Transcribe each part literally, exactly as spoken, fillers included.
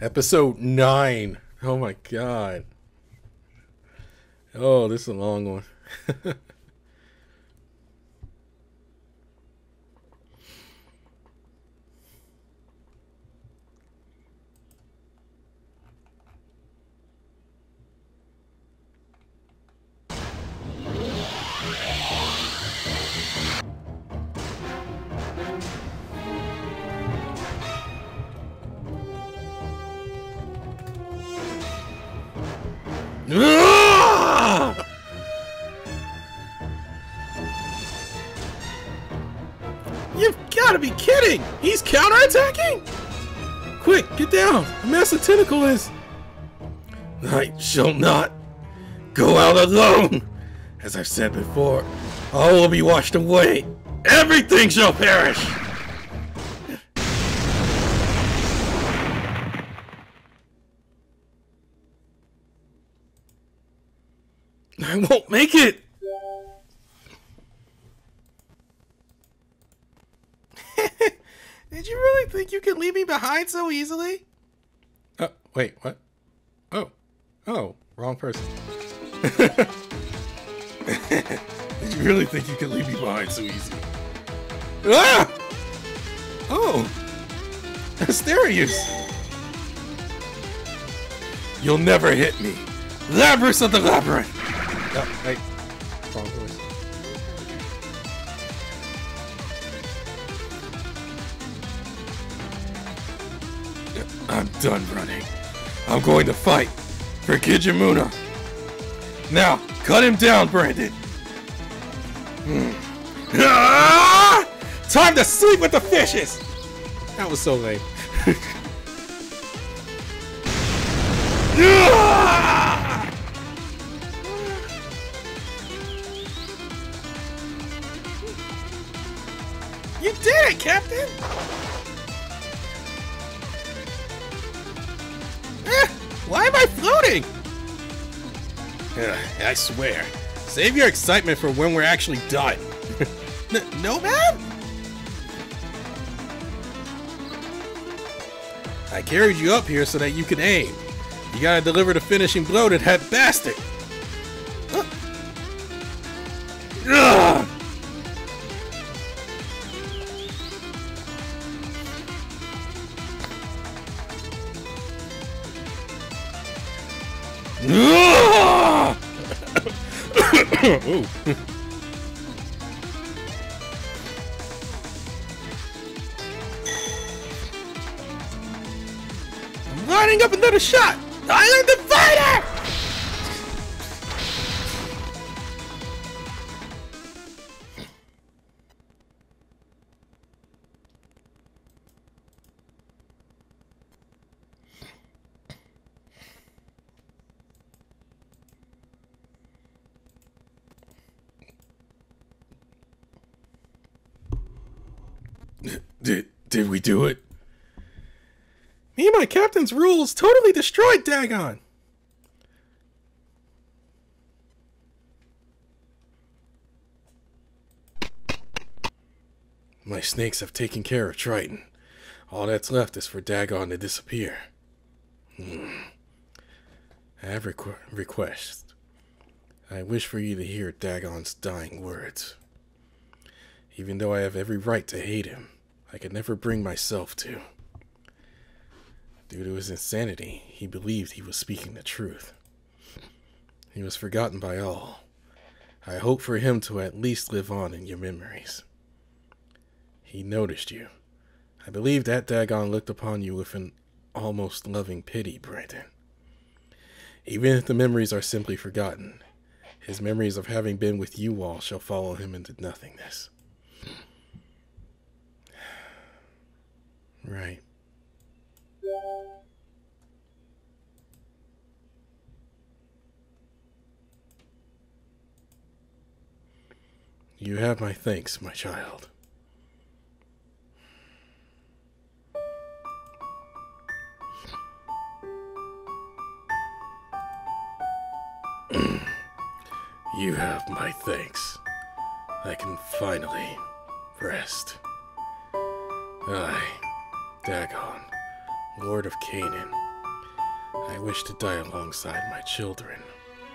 Episode nine. Oh my god. Oh, this is a long one. You've got to be kidding! He's counterattacking! Quick, get down! The master tentacle is... I shall not go out alone! As I've said before, all will be washed away. Everything shall perish! I won't make it! Did you really think you could leave me behind so easily? Uh, wait, what? Oh. Oh, wrong person. Did you really think you could leave me behind so easily? Ah! Oh! Asterius! You'll never hit me! Labrys of the Labyrinth! No, wait. Wrong voice. I'm done running. I'm going to fight for Kijimuna. Now, cut him down, Brandon. Hmm. Ah! Time to sleep with the fishes! That was so lame. Ah! You did it, Captain! Eh, why am I floating? Uh, I swear. Save your excitement for when we're actually done. N no, man? I carried you up here so that you could aim. You gotta deliver the finishing blow to that bastard. Huh? Ugh! Ooh. I'm lining up another shot! Island Divider! Did, did we do it? Me and my captain's rules totally destroyed Dagon! My snakes have taken care of Triton. All that's left is for Dagon to disappear. Hmm. I have a requ- request. I wish for you to hear Dagon's dying words. Even though I have every right to hate him, I could never bring myself to. Due to his insanity, he believed he was speaking the truth. He was forgotten by all. I hope for him to at least live on in your memories. He noticed you. I believe that Dagon looked upon you with an almost loving pity, Brandon. Even if the memories are simply forgotten, his memories of having been with you all shall follow him into nothingness. Right. You have my thanks, my child. You have my thanks. I can finally rest. I... Dagon Lord of Canaan, I wish to die alongside my children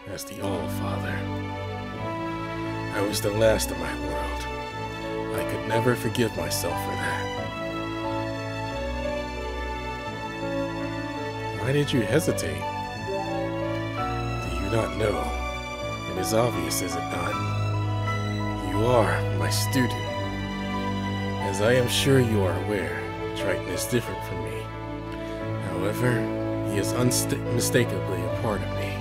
as the All-Father. I was the last of my world. I could never forgive myself for that. Why did you hesitate? Do you not know? It is obvious, is it not? You are my student. As I am sure you are aware, Triton is different from me. However, he is unmistakably a part of me.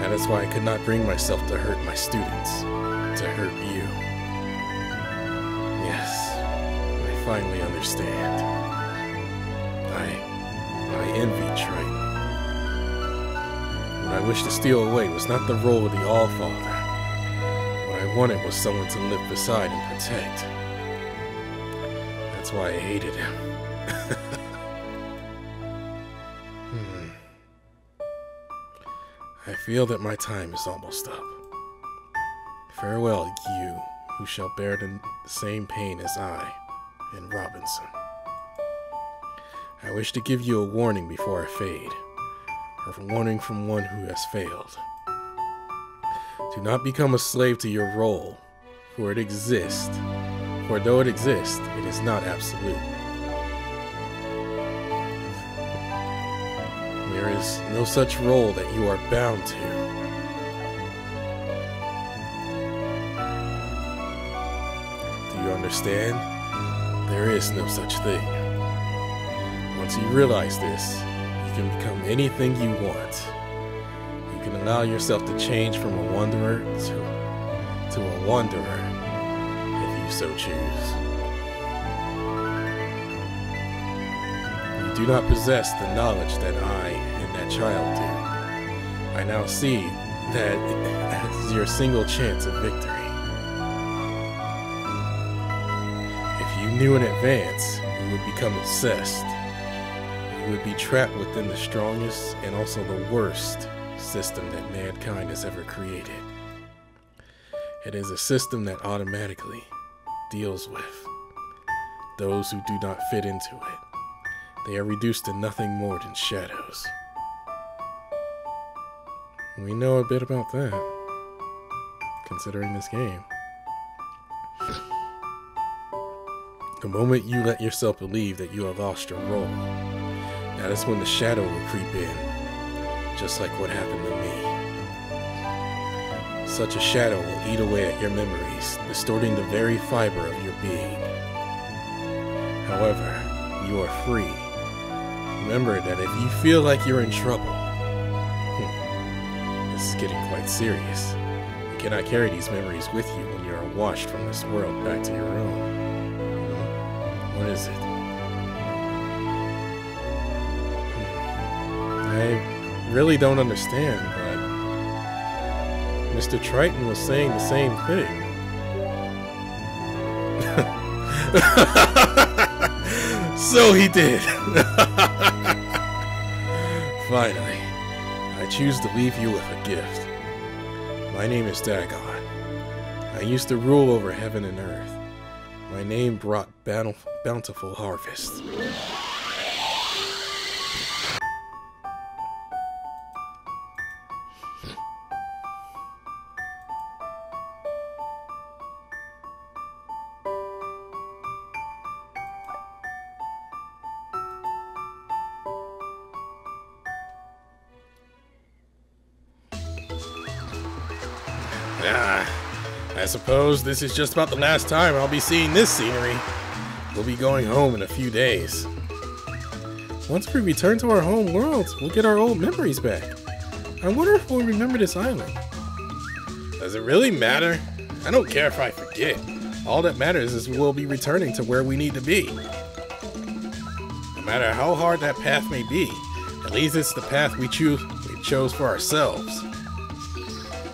That is why I could not bring myself to hurt my students, to hurt you. Yes, I finally understand. I, I envy Triton. What I wished to steal away was not the role of the All-Father. What I wanted was someone to live beside and protect. That's why I hated him. I feel that my time is almost up. Farewell, you who shall bear the same pain as I and Robinson. I wish to give you a warning before I fade, or a warning from one who has failed. Do not become a slave to your role, for it exists, for though it exists, it is not absolute. There is no such role that you are bound to. Do you understand? There is no such thing. Once you realize this, you can become anything you want. You can allow yourself to change from a wanderer to, to a wanderer, if you so choose. Do not possess the knowledge that I and that child do. I now see that it is your single chance of victory. If you knew in advance, you would become obsessed. You would be trapped within the strongest and also the worst system that mankind has ever created. It is a system that automatically deals with those who do not fit into it. They are reduced to nothing more than shadows. We know a bit about that, considering this game. The moment you let yourself believe that you have lost your role, that is when the shadow will creep in, just like what happened to me. Such a shadow will eat away at your memories, distorting the very fiber of your being. However, you are free. Remember that if you feel like you're in trouble, hmm, this is getting quite serious. You cannot carry these memories with you when you are washed from this world back to your own. Hmm. What is it? Hmm. I really don't understand, but Mister Triton was saying the same thing. So he did. Finally, I choose to leave you with a gift. My name is Dagon. I used to rule over heaven and earth. My name brought bountiful harvests. I suppose this is just about the last time I'll be seeing this scenery. We'll be going home in a few days. Once we return to our home worlds, we'll get our old memories back. I wonder if we'll remember this island. Does it really matter? I don't care if I forget. All that matters is we'll be returning to where we need to be. No matter how hard that path may be, at least it's the path we choose we chose for ourselves.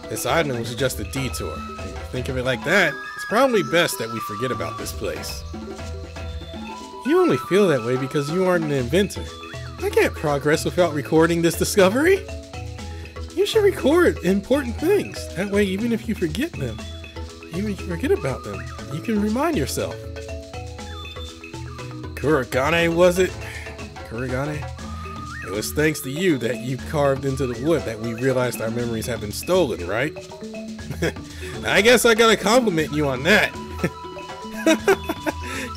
This island was just a detour. Think of it like that, it's probably best that we forget about this place. You only feel that way because you aren't an inventor. I can't progress without recording this discovery. You should record important things. That way, even if you forget them, even if you forget about them, you can remind yourself. Kurogane, was it? Kurogane, it was thanks to you that you carved into the wood that we realized our memories have been stolen, right? I guess I gotta compliment you on that.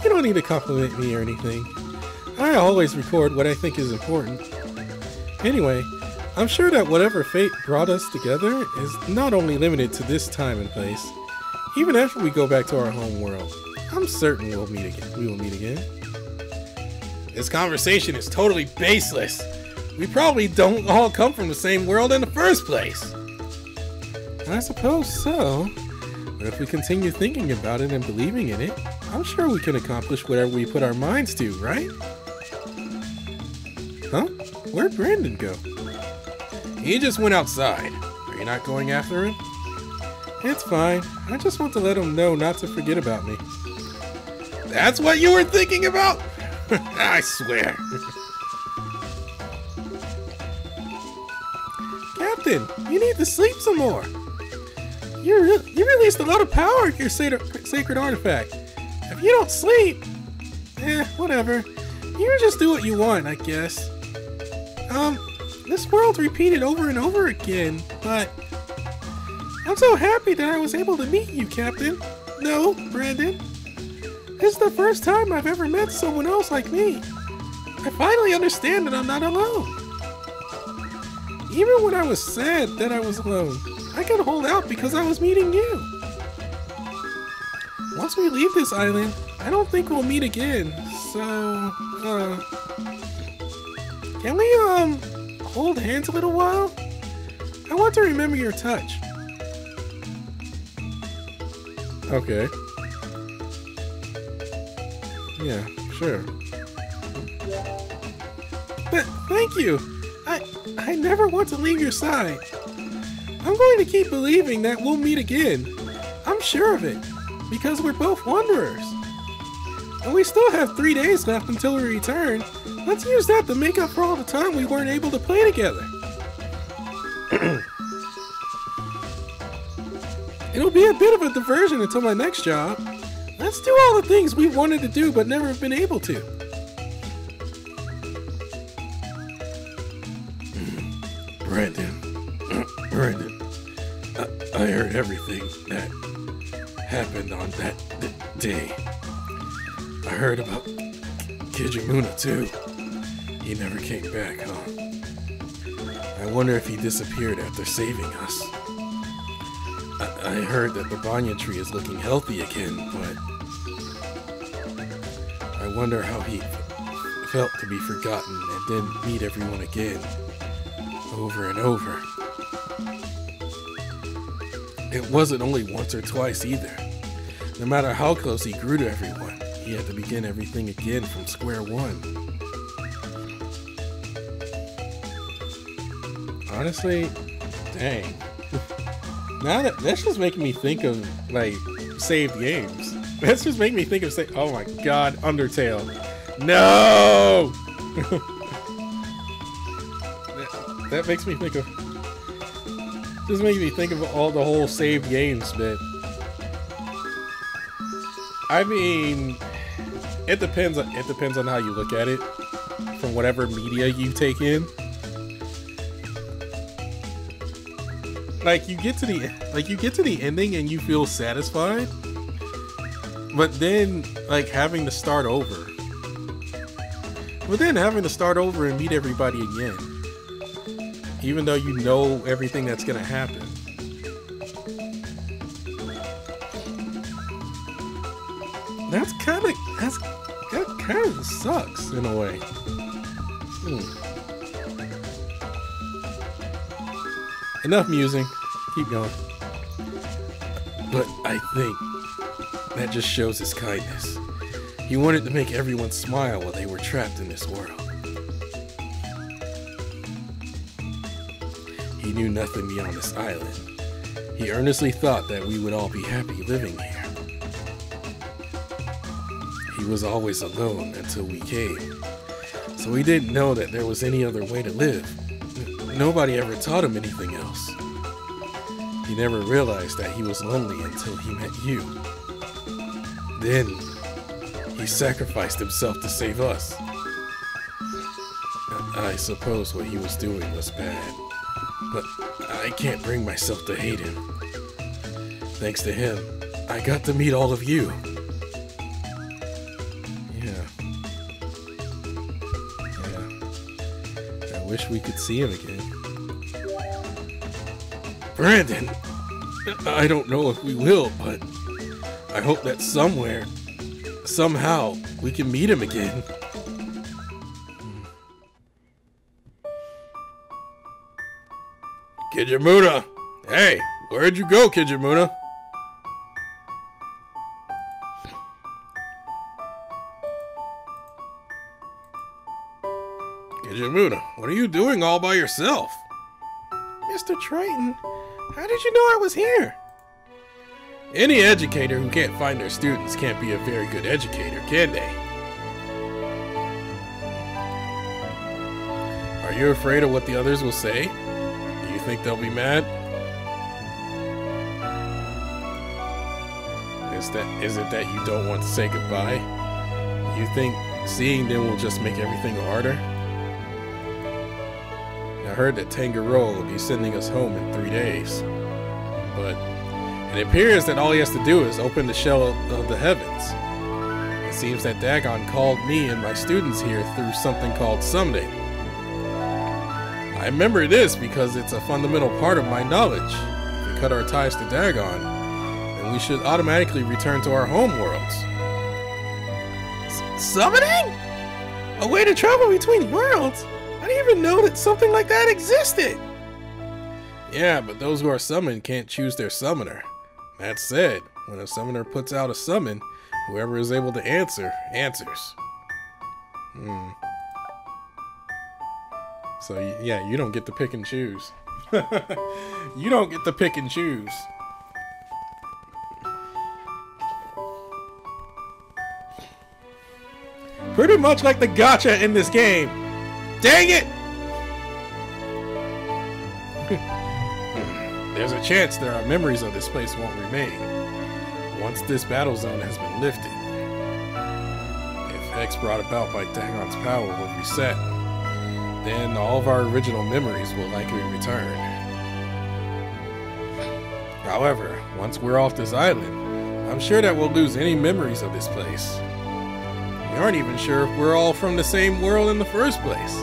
You don't need to compliment me or anything. I always record what I think is important. Anyway, I'm sure that whatever fate brought us together is not only limited to this time and place. Even after we go back to our home world, I'm certain we'll meet again. We will meet again. This conversation is totally baseless. We probably don't all come from the same world in the first place. I suppose so. But if we continue thinking about it and believing in it, I'm sure we can accomplish whatever we put our minds to, right? Huh? Where'd Brandon go? He just went outside. Are you not going after him? It's fine. I just want to let him know not to forget about me. That's what you were thinking about? I swear. Captain, you need to sleep some more. You, re you released a lot of power at your sacred artifact. If you don't sleep, eh, whatever. You just do what you want, I guess. Um, this world's repeated over and over again, but... I'm so happy that I was able to meet you, Captain. No, Brandon. This is the first time I've ever met someone else like me. I finally understand that I'm not alone. Even when I was sad that I was alone, I could hold out because I was meeting you. Once we leave this island, I don't think we'll meet again. So, uh... can we, um, hold hands a little while? I want to remember your touch. Okay. Yeah, sure. But thank you. I I never want to leave your side. I'm going to keep believing that we'll meet again. I'm sure of it, because we're both wanderers. And we still have three days left until we return. Let's use that to make up for all the time we weren't able to play together. It'll be a bit of a diversion until my next job. Let's do all the things we wanted to do but never have been able to. Brandon, Brandon, I, I heard everything that happened on that day. I heard about Kijimuna too. He never came back, huh? I wonder if he disappeared after saving us. I heard that the Banya tree is looking healthy again, but I wonder how he felt to be forgotten and then meet everyone again, over and over. It wasn't only once or twice either. No matter how close he grew to everyone, he had to begin everything again from square one. Honestly, dang. Now that, that's just making me think of, like, saved games. That's just making me think of, say, oh my god, Undertale. No! that, that makes me think of... Just makes me think of all the whole saved games bit. I mean... It depends on, it depends on how you look at it. From whatever media you take in. Like you get to the like you get to the ending and you feel satisfied, but then like having to start over. But then having to start over and meet everybody again, even though you know everything that's gonna happen. That's kind of that's that kind of sucks in a way. Hmm. Enough musing. Keep going. But I think that just shows his kindness. He wanted to make everyone smile while they were trapped in this world. He knew nothing beyond this island. He earnestly thought that we would all be happy living here. He was always alone until we came. So he didn't know that there was any other way to live. Nobody ever taught him anything else. He never realized that he was lonely until he met you. Then, he sacrificed himself to save us. I suppose what he was doing was bad, but I can't bring myself to hate him. Thanks to him, I got to meet all of you. Yeah. Yeah. I wish we could see him again. Brandon! I don't know if we will, but I hope that somewhere, somehow, we can meet him again. Kijimuna! Hey, where'd you go, Kijimuna? Kijimuna, what are you doing all by yourself? Mister Triton, how did you know I was here? Any educator who can't find their students can't be a very good educator, can they? Are you afraid of what the others will say? Do you think they'll be mad? Is that, is it that you don't want to say goodbye? You think seeing them will just make everything harder? I heard that Tangaroa will be sending us home in three days, but it appears that all he has to do is open the shell of the heavens. It seems that Dagon called me and my students here through something called Someday. I remember this because it's a fundamental part of my knowledge. If we cut our ties to Dagon, then we should automatically return to our home worlds. Summoning? A way to travel between worlds? I didn't even know that something like that existed! Yeah, but those who are summoned can't choose their summoner. That said, when a summoner puts out a summon, whoever is able to answer, answers. Hmm. So, yeah, you don't get to pick and choose. You don't get to pick and choose. Pretty much like the gacha in this game. Dang it! There's a chance that our memories of this place won't remain once this battle zone has been lifted. If X brought about by Dagon's power will reset, then all of our original memories will likely return. However, once we're off this island, I'm sure that we'll lose any memories of this place. We aren't even sure if we're all from the same world in the first place.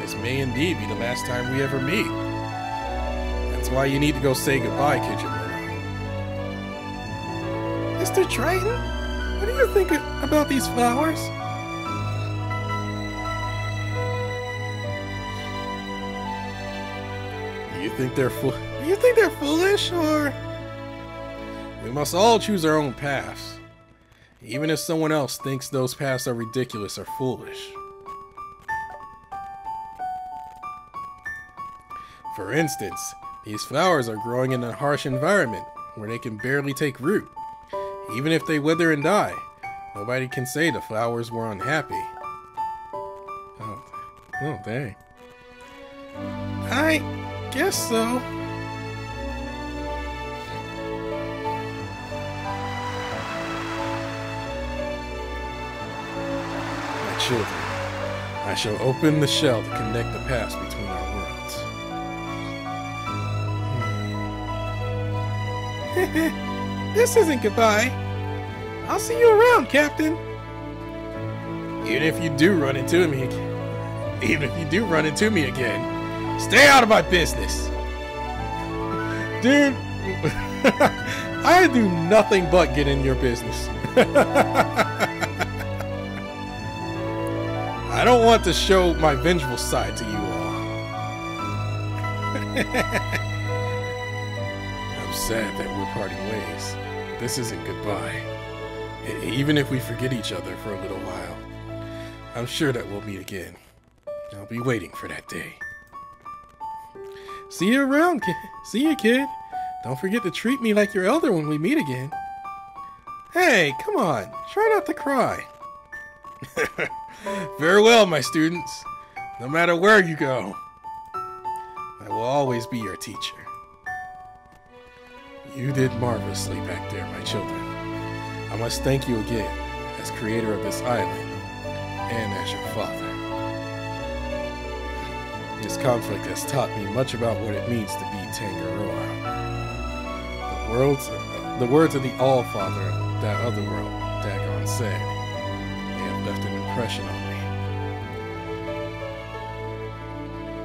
This may indeed be the last time we ever meet. That's why you need to go say goodbye, Kijimuna. Mister Triton, what do you think about these flowers? Do you think they're fool? Do you think they're foolish, or? We must all choose our own paths. Even if someone else thinks those paths are ridiculous or foolish. For instance, these flowers are growing in a harsh environment where they can barely take root. Even if they wither and die, nobody can say the flowers were unhappy. Oh, oh dang. I guess so. Children, I shall open the shell to connect the past between our worlds. Hmm. This isn't goodbye. I'll see you around, Captain. Even if you do run into me again, even if you do run into me again, stay out of my business, dude. I do nothing but get in your business. I don't want to show my vengeful side to you all. I'm sad that we're parting ways. This isn't goodbye. Even if we forget each other for a little while, I'm sure that we'll meet again. I'll be waiting for that day. See you around, kid. See you, kid. Don't forget to treat me like your elder when we meet again. Hey, come on. Try not to cry. Farewell, my students. No matter where you go, I will always be your teacher. You did marvelously back there, my children. I must thank you again as creator of this island and as your father. This conflict has taught me much about what it means to be Tangaroa. The, world's, uh, the words of the All-Father of that other world, Dagon said, they have left an impression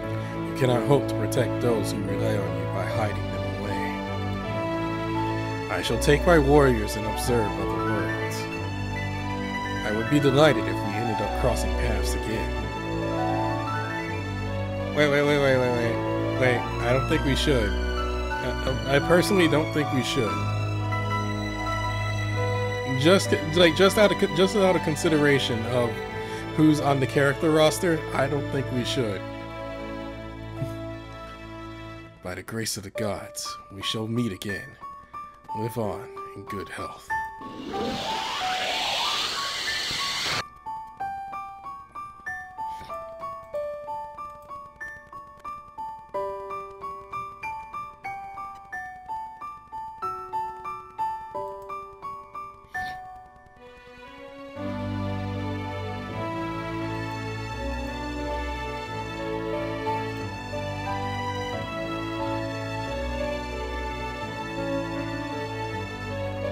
on me. You cannot hope to protect those who rely on you by hiding them away. I shall take my warriors and observe other worlds. I would be delighted if we ended up crossing paths again. Wait, wait, wait, wait, wait, wait, wait, I don't think we should. I, I personally don't think we should. Just, like, just out of, just out of consideration of who's on the character roster, I don't think we should. By the grace of the gods, we shall meet again. Live on in good health.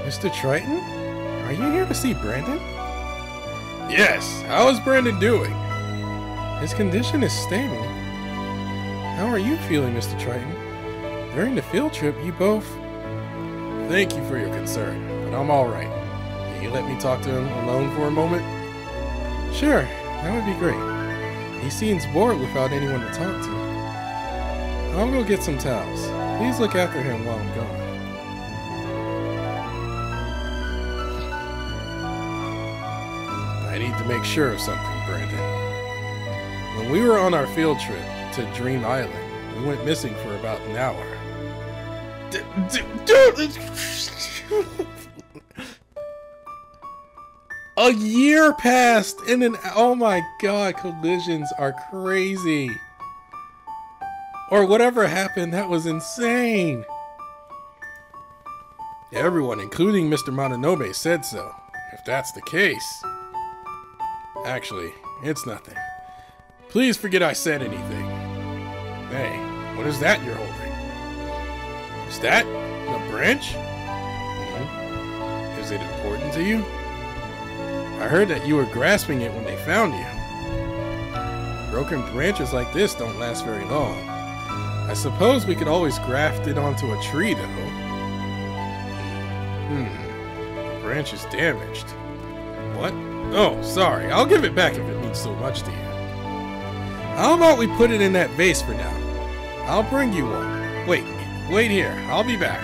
Mister Triton? Are you here to see Brandon? Yes! How is Brandon doing? His condition is stable. How are you feeling, Mister Triton? During the field trip, you both... Thank you for your concern, but I'm alright. Can you let me talk to him alone for a moment? Sure, that would be great. He seems bored without anyone to talk to. I'll go get some towels. Please look after him while I'm gone. I need to make sure of something, Brandon. When we were on our field trip to Dream Island, we went missing for about an hour. D d dude! A year passed and an... Oh my god, collisions are crazy. Or whatever happened, that was insane. Everyone, including Mister Mononobe, said so. If that's the case... Actually, it's nothing. Please forget I said anything. Hey, what is that you're holding? Is that a branch? Mm-hmm. Is it important to you? I heard that you were grasping it when they found you. Broken branches like this don't last very long. I suppose we could always graft it onto a tree, though. Hmm. The branch is damaged. What? Oh, sorry. I'll give it back if it means so much to you. How about we put it in that vase for now? I'll bring you one. Wait, wait here. I'll be back.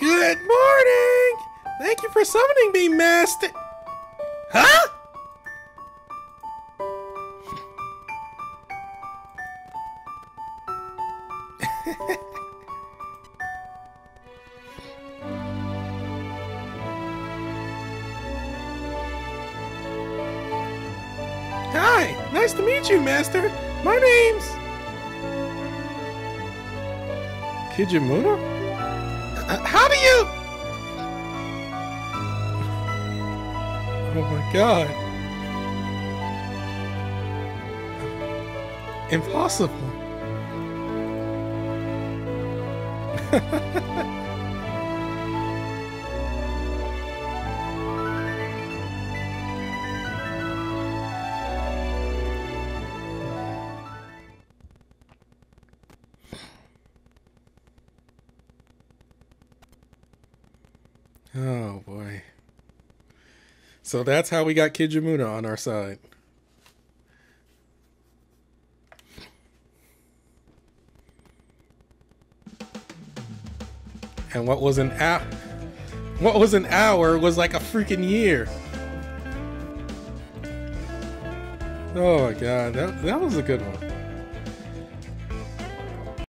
Good morning! Thank you for summoning me, Master... Huh? Hi! Nice to meet you, Master! My name's... Kijimuna? Uh, how do you? Oh my god. Impossible. Oh boy. So that's how we got Kijimuna on our side. And what was an hour what was an hour was like a freaking year. Oh my god, that that was a good one.